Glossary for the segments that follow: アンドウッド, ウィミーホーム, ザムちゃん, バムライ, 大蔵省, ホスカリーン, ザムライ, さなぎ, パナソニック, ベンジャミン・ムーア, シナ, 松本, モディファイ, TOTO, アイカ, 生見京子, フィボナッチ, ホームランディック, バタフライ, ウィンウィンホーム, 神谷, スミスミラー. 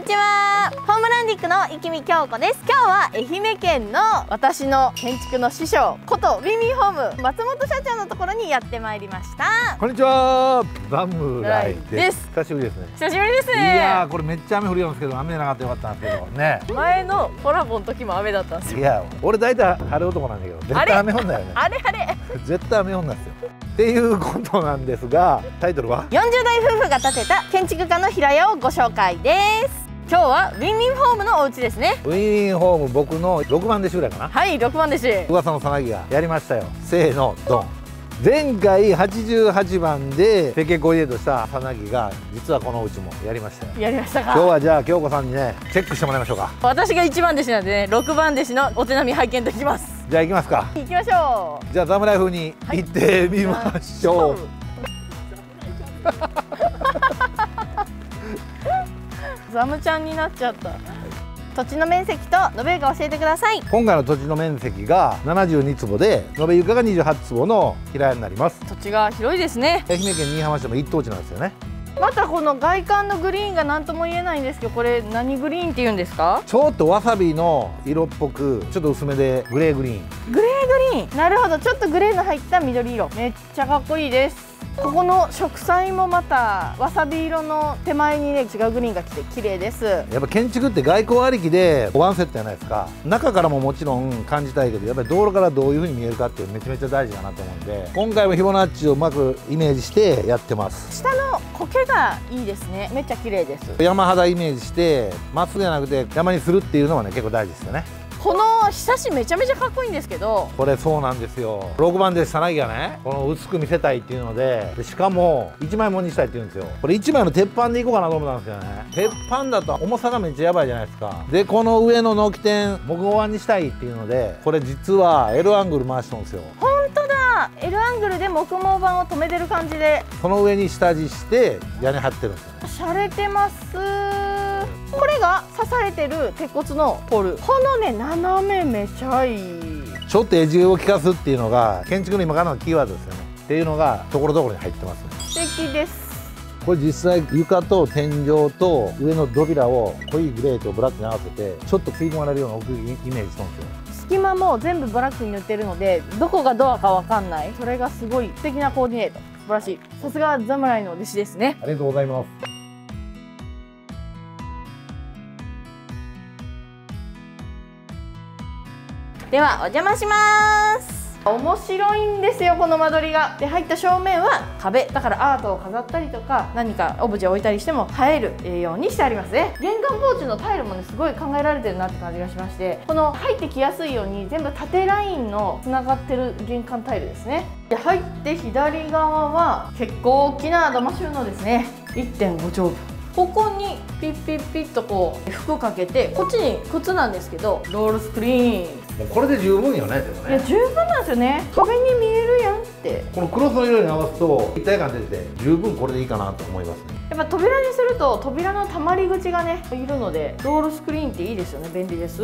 にちは。ホームランディックの生見京子です。今日は愛媛県の私の建築の師匠ことウィミーホーム松本社長のところにやってまいりました。こんにちは、バムライです。久しぶりですね。久しぶりですね。いやー、これめっちゃ雨降るんですけど、雨じゃなかったらよかったんですけどね。前のコラボの時も雨だったんですよ。いや、俺大体晴れ男なんだけど、絶対雨女だよね。あれあれ絶対雨女ですよっていうことなんですが、タイトルは40代夫婦が建てた建築家の平屋をご紹介です。今日はウィンウィンホームのお家ですね。ウィンウィンホーム、僕の6番弟子ぐらいかな。はい、6番弟子、噂のさなぎがやりましたよ。せーのドン。前回88番で設計コーディネートしたさなぎが、実はこのお家もやりましたよ。やりましたか。今日はじゃあ京子さんにね、チェックしてもらいましょうか。私が1番弟子なんでね、6番弟子のお手並み拝見できます。じゃあ行きますか。行きましょう。じゃあザムライ風に行ってみましょう。ザムちゃんになっちゃった。土地の面積と延べ床教えてください。今回の土地の面積が72坪で、延べ床が28坪の平屋になります。土地が広いですね。愛媛県新居浜市の一等地なんですよね。またこの外観のグリーンが何とも言えないんですけど、これ何グリーンって言うんですか？ちょっとわさびの色っぽく、ちょっと薄めでグレーグリーン。グレーグリーン、なるほど。ちょっとグレーの入った緑色、めっちゃかっこいいです。ここの植栽もまたわさび色の手前にね、違うグリーンが来て綺麗です。やっぱ建築って外交ありきでワンセットじゃないですか。中からももちろん感じたいけど、やっぱり道路からどういうふうに見えるかってめちゃめちゃ大事だなと思うんで、今回もフィボナッチをうまくイメージしてやってます。下の苔がいいですね。めっちゃ綺麗です。山肌イメージしてまっすぐじゃなくて山にするっていうのはね、結構大事ですよね。このひさしめちゃめちゃかっこいいんですけど。これそうなんですよ。6番でさなぎがね、この薄く見せたいっていうので、しかも1枚もんにしたいっていうんですよ。これ1枚の鉄板でいこうかなと思ったんですよね。鉄板だと重さがめっちゃやばいじゃないですか。でこの上の軒天木お椀にしたいっていうので、これ実は L アングル回したんですよ。本当だ、 L アングルで木毛板を止めてる感じで、その上に下地して屋根張ってるんですよね。しゃれてます。これが支えてる鉄骨のポール、このね、斜めめちゃいい。ちょっとエッジを利かすっていうのが建築の今からのキーワードですよね。っていうのがところどころに入ってます。素敵です。これ実際床と天井と上の扉を濃いグレーとブラックに合わせて、ちょっと吸い込まれるような奥行きにイメージしたんですよ。隙間も全部ブラックに塗ってるので、どこがドアかわかんない。それがすごい素敵なコーディネート。素晴らしい。さすがザムライの弟子ですね。ありがとうございます。ではお邪魔します。面白いんですよ、この間取りが。で入った正面は壁だから、アートを飾ったりとか何かオブジェを置いたりしても映えるようにしてありますね。玄関ポーチのタイルもね、すごい考えられてるなって感じがしまして、この入ってきやすいように全部縦ラインのつながってる玄関タイルですね。で入って左側は結構大きな土間収納ですね。 1.5 畳分。ここにピッピッピッとこう服かけて、こっちに靴なんですけど、ロールスクリーン。もうこれで十分よね。でもね、いや十分なんですよね。壁に見えるやんって。このクロスの色に合わすと一体感出て、十分これでいいかなと思いますね。やっぱ扉にすると扉のたまり口がねいるので、ロールスクリーンっていいですよね。便利です。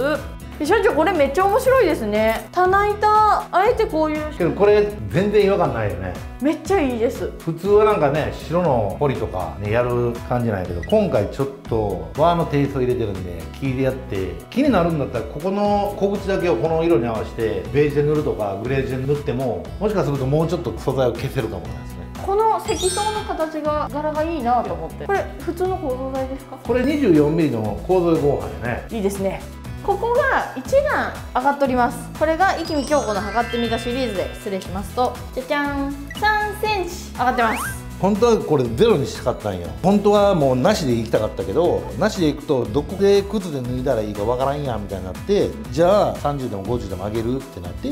で社長、これめっちゃ面白いですね。棚板、あえてこういうけど、これ全然違和感ないよね。めっちゃいいです。普通はなんかね、白のポリとかねやる感じなんやけど、今回ちょっと和のテイスト入れてるんで、木でやって、気になるんだったらここの小口だけをこの色に合わせてベージュで塗るとかグレージュで塗っても、もしかするともうちょっと素材を消せるかもなんですね。この積層の形が柄がいいなと思って。これ普通の構造材ですか？これ 24mm の構造合板でね、いいですね。ここが1段上がっております。これが生見京子の測ってみたシリーズで、失礼しますとじゃじゃん、3cm 上がってます。本当はこれゼロにしたかったんよ。本当はもうなしでいきたかったけど、なしでいくとどこで靴で脱いだらいいかわからんやんみたいになって、じゃあ30でも50でも上げるってなって、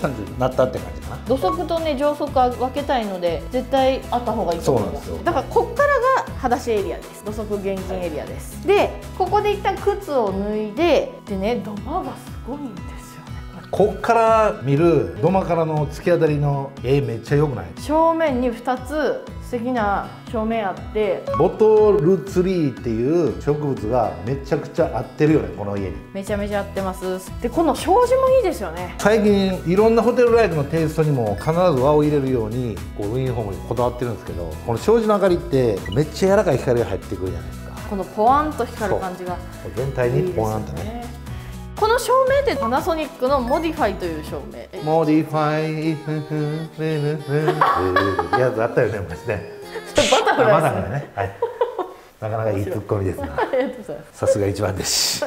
30になったって感じかな。土足とね上足は分けたいので、絶対あった方がいいと思います。そうなんですよ。だからこっからが裸足エリアです。土足厳禁エリアです、はい、でここで一旦靴を脱いで、でね、土間がすごいんです。こっから見る土間からの突き当たりの絵めっちゃ良くない？正面に2つ素敵な正面あって、ボトルツリーっていう植物がめちゃくちゃ合ってるよね、この家に。めちゃめちゃ合ってます。でこの障子もいいですよね。最近いろんなホテルライフのテイストにも必ず輪を入れるようにこうウィンホームにこだわってるんですけど、この障子の明かりってめっちゃ柔らかい光が入ってくるじゃないですか。このポワンと光る感じがいいですね。全体にポワンとね。この照明ってパナソニックのモディファイという照明。モディファイいや、あったよね、もですね。バタフライですね。ね、はい。なかなかいいツッコミですが。さすが一番です。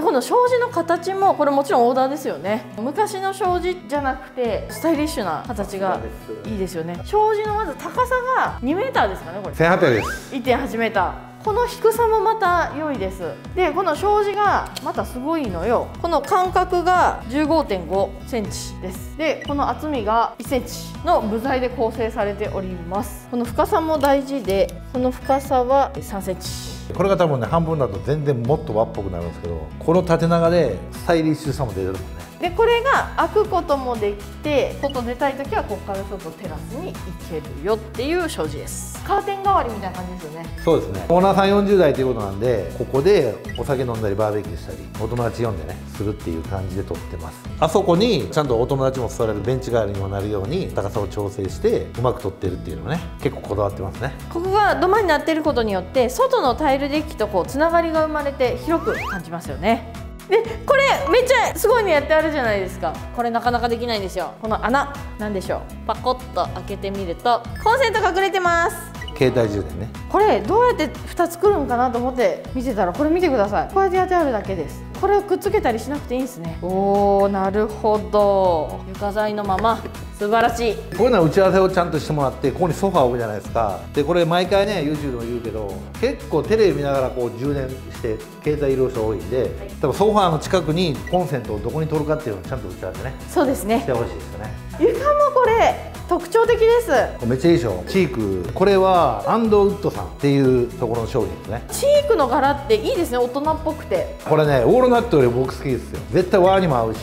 この障子の形もこれもちろんオーダーですよね。昔の障子じゃなくてスタイリッシュな形がいいですよね。障子のまず高さが2メーターですかね、これ。1800です。1.8 メーター。この低さもまた良いです。でこの障子がまたすごいのよ。この間隔が 15.5 センチです。でこの厚みが1センチの部材で構成されております。この深さも大事で、この深さは3センチ。これが多分ね、半分だと全然もっと和っぽくなるんですけど、この縦長でスタイリッシュさも出てるもんね。でこれが開くこともできて、外出たい時はここからちょっとテラスに行けるよっていう障子です。カーテン代わりみたいな感じですよね。そうですね。オーナーさん40代ということなんで、ここでお酒飲んだりバーベキューしたりお友達呼んでねするっていう感じで撮ってます。あそこにちゃんとお友達も座れるベンチ代わりにもなるように高さを調整してうまく撮ってるっていうのもね、結構こだわってますね。ここが土間になっていることによって、外のタイルデッキとこうつながりが生まれて広く感じますよね。でこれめっちゃすごいのやってあるじゃないですか。これなかなかできないんですよ。この穴なんでしょう。パコッと開けてみるとコンセント隠れてます。携帯充電ね。これどうやって蓋作るんかなと思って見てたら、これ見てください。こうやってやってあるだけです。これをくっつけたりしなくていいんですね。おー、なるほど。床材のまま素晴らしい。こういうのは打ち合わせをちゃんとしてもらって、ここにソファー置くじゃないですか。でこれ毎回ね YouTube でも言うけど、結構テレビ見ながらこう充電して携帯いる人多いんで、はい、多分ソファーの近くにコンセントをどこに取るかっていうのをちゃんと打ち合わせね、そうですね、してほしいですよね。床もこれ特徴的です。めっちゃいいでしょ、チーク。これはアンドウッドさんっていうところの商品ですね。チークの柄っていいですね、大人っぽくて。これね、ウォールナットより僕好きですよ。絶対ワーにも合うし、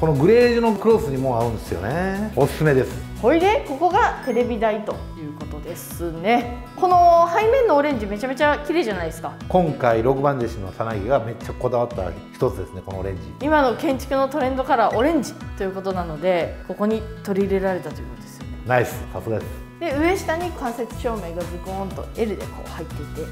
このグレージュのクロスにも合うんですよね。おすすめです。ほいでここがテレビ台ということですね。この背面のオレンジめちゃめちゃ綺麗じゃないですか。今回6番弟子のさなぎがめっちゃこだわった一つですね、このオレンジ。今の建築のトレンドからオレンジということなので、ここに取り入れられたということですよね。ナイス、さすがです。で上下に間接照明がズコーンと L でこう入っていて、めちゃ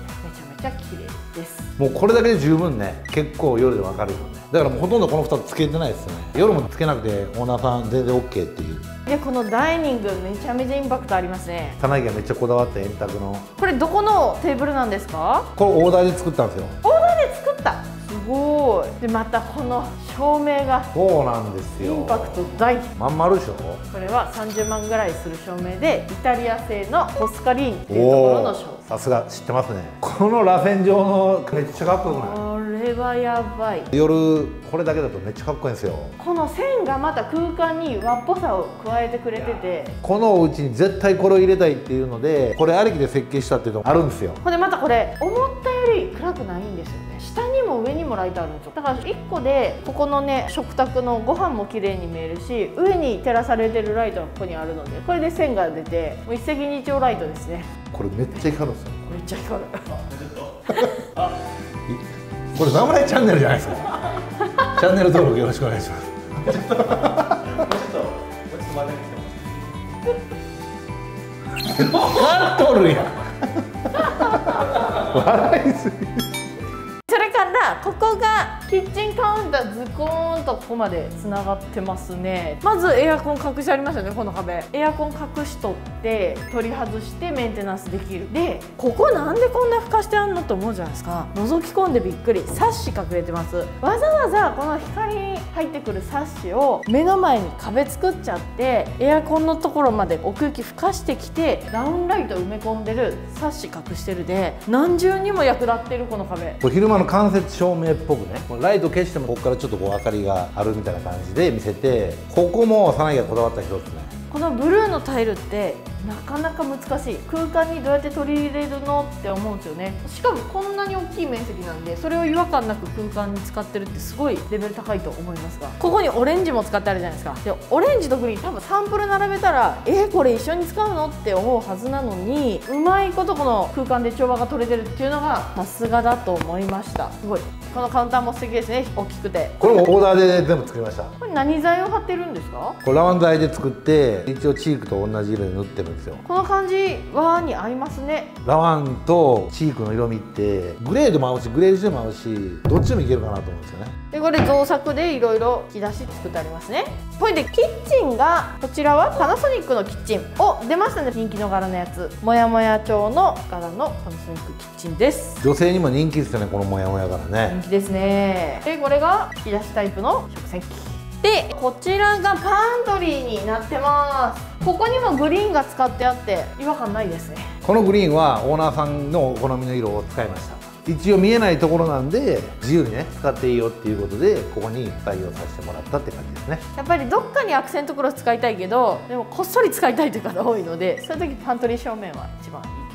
めちゃ綺麗です。もうこれだけで十分ね、結構夜でわかるよね。だからもうほとんどこの2つつけてないですよね。夜もつけなくてオーナーさん全然 OK っていう。でこのダイニングめちゃめちゃインパクトありますね。さなぎがめっちゃこだわった円卓の、これどこのテーブルなんですか？これオーダーで作ったんですよ。オーダーで作った、すごい。でまたこの照明が、そうなんですよ、インパクト大。まん丸でしょ。これは30万ぐらいする照明で、イタリア製のホスカリーンっていうところの照明。さすが知ってますね。この螺旋状のめっちゃかっこよくない？これはやばい。夜これだけだとめっちゃかっこいいんですよ。この線がまた空間に和っぽさを加えてくれてて、このお家に絶対これを入れたいっていうので、これありきで設計したっていうのもあるんですよ。これまたこれ思ったより暗くないんですよね。下にも上にもライトあるんですよ。だから1個でここのね、食卓のご飯も綺麗に見えるし、上に照らされてるライトがここにあるので、これで線が出て、もう一石二鳥ライトですね。これめっちゃ光るんですよ。めっちゃ光るこれ侍チャンネルじゃないですか。チャンネル登録よろしくお願いします。それからここがキッチンカウンター、ズコーンとここまでつながってますね。まずエアコン隠しありますよね、この壁。エアコン隠しとって取り外してメンテナンスできる。でここなんでこんなふかしてあんのと思うじゃないですか。覗き込んでびっくり。サッシ隠れてます。わざわざこの光入ってくるサッシを目の前に壁作っちゃって、エアコンのところまで奥行きふかしてきて、ダウンライト埋め込んでる、サッシ隠してるで、何重にも役立ってるこの壁。これ昼間の間接照明っぽくね、ライト消してもここからちょっとこう明かりがあるみたいな感じで見せて、ここもさなぎがこだわった一つね。このブルーのタイルってなかなか難しい。空間にどうやって取り入れるのって思うんですよね。しかもこんなに大きい面積なんで、それを違和感なく空間に使ってるってすごいレベル高いと思いますが、ここにオレンジも使ってあるじゃないですか。でオレンジとグリーン、多分サンプル並べたらこれ一緒に使うのって思うはずなのに、うまいことこの空間で調和が取れてるっていうのがさすがだと思いました。すごい。このカウンターも素敵ですね、大きくて。これもオーダーで全部作りました。これ何材を貼ってるんですか？これラワン材で作って、一応チークと同じ色で塗ってるんですよ。この感じ和に合いますね。ラワンとチークの色味ってグレーでも合うしグレージュでも合うし、どっちでもいけるかなと思うんですよね。でこれ造作でいろいろ引き出し作ってありますね。ポイント、キッチンがこちらはパナソニックのキッチン出ましたね。人気の柄のやつ、もやもや調の柄のパナソニックキッチンです。女性にも人気ですよね、このもやもや柄ね。人気ですね。でこれが引き出しタイプの食洗機で、こちらがパントリーになってます。ここにもグリーンが使ってあって違和感ないですね。このグリーンはオーナーさんのお好みの色を使いました。一応見えないところなんで自由にね使っていいよっていうことで、ここに採用させてもらったって感じですね。やっぱりどっかにアクセントクロス使いたいけど、でもこっそり使いたいという方多いので、そういう時パントリー正面は一番いいと思いま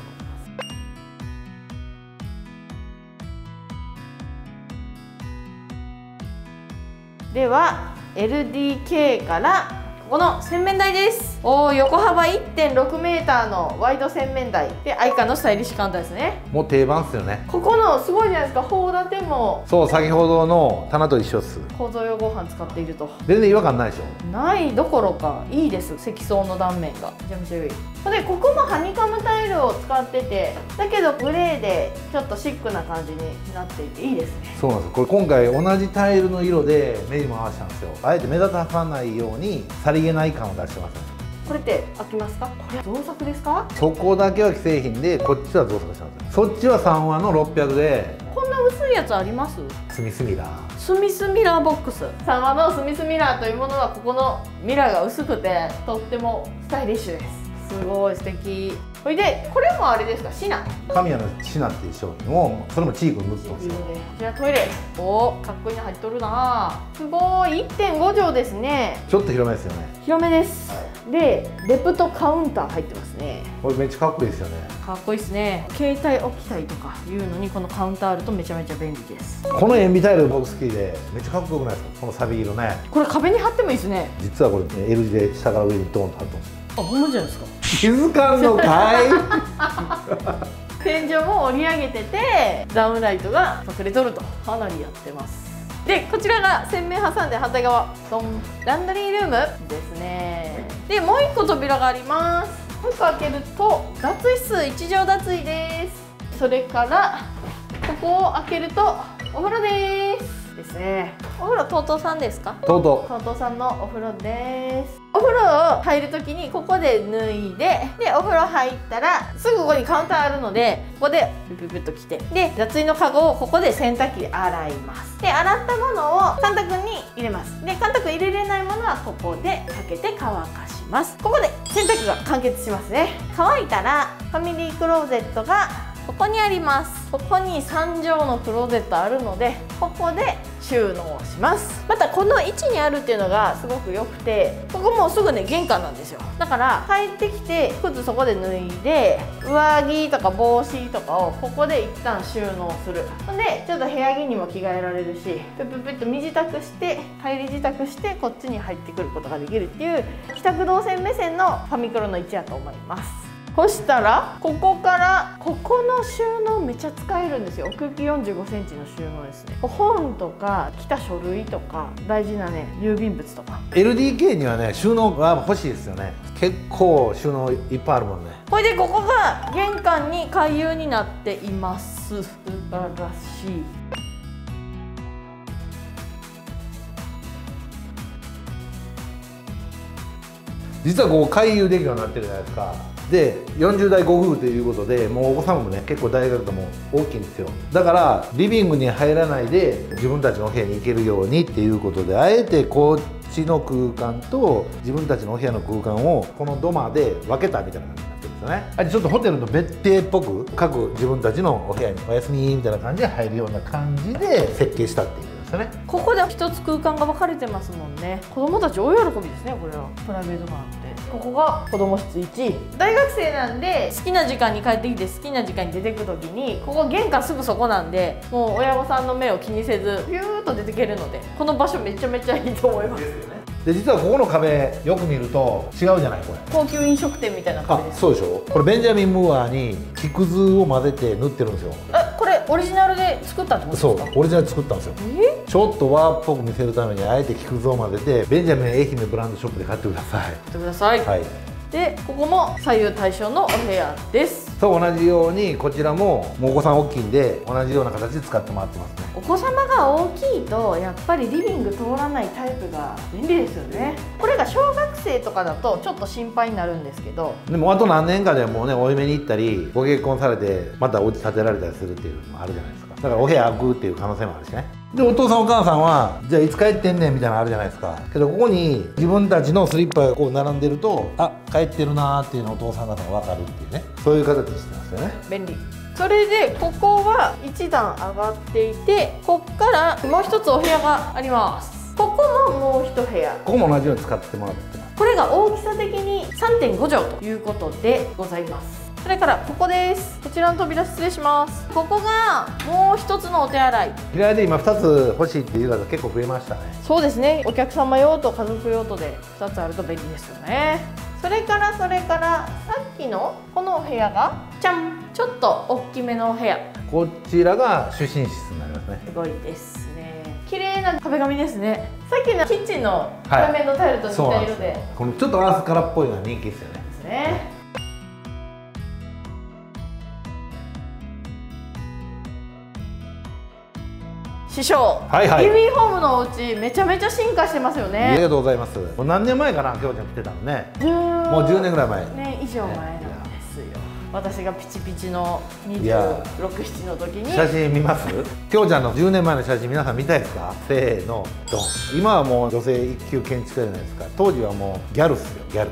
す。では LDK からこの洗面台です。横幅 1.6m のワイド洗面台で、アイカのスタイリッシュカウンターですね。もう定番っすよね。ここのすごいじゃないですか、砲立てもそう先ほどの棚と一緒っす。構造用ご飯使っていると全然違和感ないでしょ。ないどころかいいです。積層の断面がめちゃめちゃ良い。でここもハニカムタイルを使ってて、だけどグレーでちょっとシックな感じになっていていいですね。そうなんです。これ今回同じタイルの色で目にも合わせたんですよ。あえて目立たさないようにさりげない感を出してますね。これって開きますか？これ造作ですか？そこだけは既製品で、こっちは造作してます。そっちは3話の600で。こんな薄いやつあります？スミスミラー。スミスミラーボックス。3話のスミスミラーというものはここのミラーが薄くてとってもスタイリッシュです。すごい素敵。それでこれもあれですか？シナ。神谷のシナっていう商品を、それもチークに塗ってますよ。じゃあトイレ。かっこいいの入っとるな。すごい 1.5 畳ですね。ちょっと広めですよね。広めです。はい、でレプトカウンター入ってますね。これめっちゃかっこいいですよね。かっこいいですね。携帯置きたいとかいうのにこのカウンターあるとめちゃめちゃ便利です。この塩ビタイル僕好きでめっちゃかっこよくないですか、このサビ色ね。これ壁に貼ってもいいですね。実はこれ、ね、L 字で下から上にドーンと貼ってます。あ、ほんまじゃないですか。気づかんのかい天井も折り上げててダウンライトが隠れとると、かなりやってます。でこちらが洗面挟んで反対側ドン、ランドリールームですね。でもう1個扉があります。もう1個開けると脱衣室、1畳脱衣です。それからここを開けるとお風呂ですね。お風呂 TOTO さんですか。 TOTO さんのお風呂です。お風呂を入るときにここで脱いで、でお風呂入ったらすぐここにカウンターあるので、ここでピピピッと来て、で脱衣のカゴをここで洗濯機で洗います。で洗ったものを干拓に入れます。で干拓入れれないものはここでかけて乾かします。ここで洗濯が完結しますね。乾いたらファミリークローゼットがここにあります。ここに3畳のクローゼットあるので、ここで収納します。またこの位置にあるっていうのがすごく良くて、ここもうすぐね玄関なんですよ。だから帰ってきて靴そこで脱いで、上着とか帽子とかをここで一旦収納する。でちょっと部屋着にも着替えられるし、プップップッと身支度して帰り支度してこっちに入ってくることができるっていう帰宅動線目線のファミクロの位置やと思います。そしたらここからここの収納めっちゃ使えるんですよ。奥行き 45cm の収納ですね。本とか来た書類とか大事なね郵便物とか LDK にはね収納が欲しいですよね。結構収納いっぱいあるもんね。ほいでここが玄関に回遊になっています。素晴らしい。実はこう回遊できるようになってるじゃないですか。で40代ご夫婦ということで、もうお子様もね結構大学でも大きいんですよ。だからリビングに入らないで自分たちのお部屋に行けるようにっていうことで、あえてこっちの空間と自分たちのお部屋の空間をこの土間で分けたみたいな感じになってるんですよね。あれちょっとホテルの別邸っぽく各自分たちのお部屋にお休みみたいな感じで入るような感じで設計したっていう。ここで一つ空間が分かれてますもんね。子供たち大喜びですね。これはプライベート感あって、ここが子供室1。大学生なんで好きな時間に帰ってきて好きな時間に出てく時に、ここ玄関すぐそこなんで、もう親御さんの目を気にせずピューッと出てけるので、この場所めちゃめちゃいいと思います。で実はここの壁よく見ると違うじゃない、これ高級飲食店みたいな壁です。あ、そうでしょ。これベンジャミン・ムーアに木くずを混ぜて塗ってるんですよ。これオリジナルで作ったってことですか？そう、オリジナルで作ったんですよ。ちょっと和っぽく見せるためにあえて木くずを混ぜて、ベンジャミン・愛媛ブランドショップで買ってください。買ってください。はい。でここも左右対称のお部屋です。と同じようにこちらもお子さん大きいんで同じような形で使ってもらってますね。お子様が大きいとやっぱりリビング通らないタイプが便利ですよね。これが小学生とかだとちょっと心配になるんですけど、でもあと何年かでもねお嫁に行ったりご結婚されてまたお家建てられたりするっていうのもあるじゃないですか。だからお部屋空くっていう可能性もあるしね。でお父さんお母さんはじゃあいつ帰ってんねんみたいなのあるじゃないですか。けどここに自分たちのスリッパがこう並んでると、あ帰ってるなーっていうのをお父さん方が分かるっていうね、そういう形してますよね。便利。それでここは1段上がっていて、こっからもう一つお部屋があります。ここももう一部屋、ここも同じように使ってもらってます。これが大きさ的に 3.5 畳ということでございます。それからここです。こちらの扉失礼します。ここがもう一つのお手洗い。平屋で今2つ欲しいっていう方結構増えましたね。そうですね、お客様用と家族用とで2つあると便利ですよね。それからさっきのこのお部屋がじゃん、ちょっと大きめのお部屋、こちらが主寝室になりますね。すごいですね、綺麗な壁紙ですね。さっきのキッチンの壁面のタイルと似た色で、はい、このちょっとアースカラーっぽいのが人気ですよね。ですね。師匠、リビングホームのお家めちゃめちゃ進化してますよね。ありがとうございます。もう何年前かな、きょうちゃん来てたのね。もう10年ぐらい前、年以上前なんですよ。私がピチピチの26、27の時に写真見ます。きょうちゃんの10年前の写真皆さん見たいですか。せーのドン。今はもう女性一級建築家じゃないですか。当時はもうギャルっすよ、ギャル。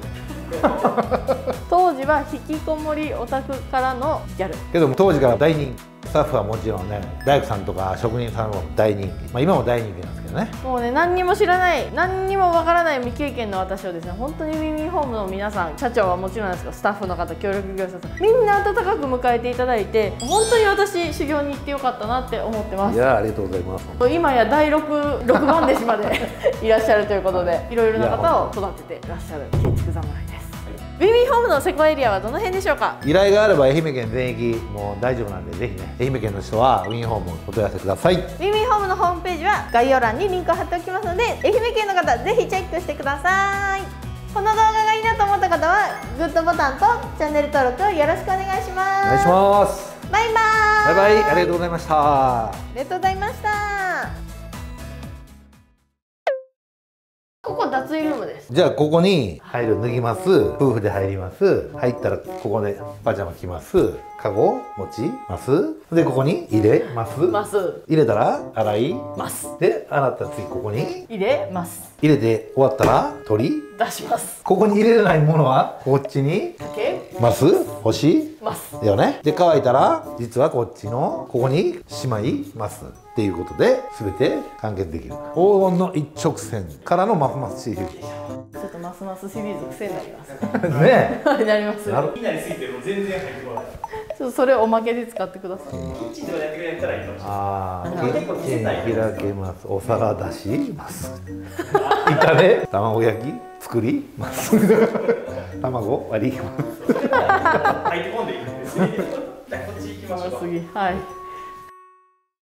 当時は引きこもりオタクからのギャルけども、当時から大人気、スタッフはもちろんね、大工さんとか職人さんも大人気、まあ、今も大人気なんですけどね。もうね、何にも知らない、何にもわからない未経験の私をですね、本当にミミホームの皆さん、社長はもちろんですけど、スタッフの方、協力業者さん、みんな温かく迎えていただいて、本当に私修行に行ってよかったなって思ってます。いや、ありがとうございます。今や第6番弟子までいらっしゃるということで、いろいろな方を育てていらっしゃる建築侍です。ビビホームの施工エリアはどの辺でしょうか。依頼があれば愛媛県全域もう大丈夫なんで、ぜひね、愛媛県の人はウィンホームをお問い合わせください。ビビホームのホームページは概要欄にリンクを貼っておきますので、愛媛県の方ぜひチェックしてください。この動画がいいなと思った方はグッドボタンとチャンネル登録をよろしくお願いします。お願いします。バイバーイ。バイバイ。ありがとうございました。ありがとうございました。ここ脱衣ルームです。じゃあここに入る、脱ぎます、夫婦で入ります、入ったらここでパジャマ着ます、カゴ持ちます、でここに入れます、入れたら洗います、で洗ったら次ここに入れます、入れて終わったら取り出します。ここに入れれないものはこっちにかけます、干しますよね。で乾いたら実はこっちのここにしまいますっていうことで、全て完結できる。黄金の一直線からのますますシリーズ。ちょっとますますシリーズ癖になりますねえ。なりますよ。いきなりすぎても全然入ってこない。ちょっとそれおまけで使ってください。キッチンとかでやってくれたらいいかもしれない。キッチン開けます。お皿出します。炒め、卵焼き作ります。卵割ります。入ってこんでいいんですね。じゃあこっち行きましょうか。次、はい。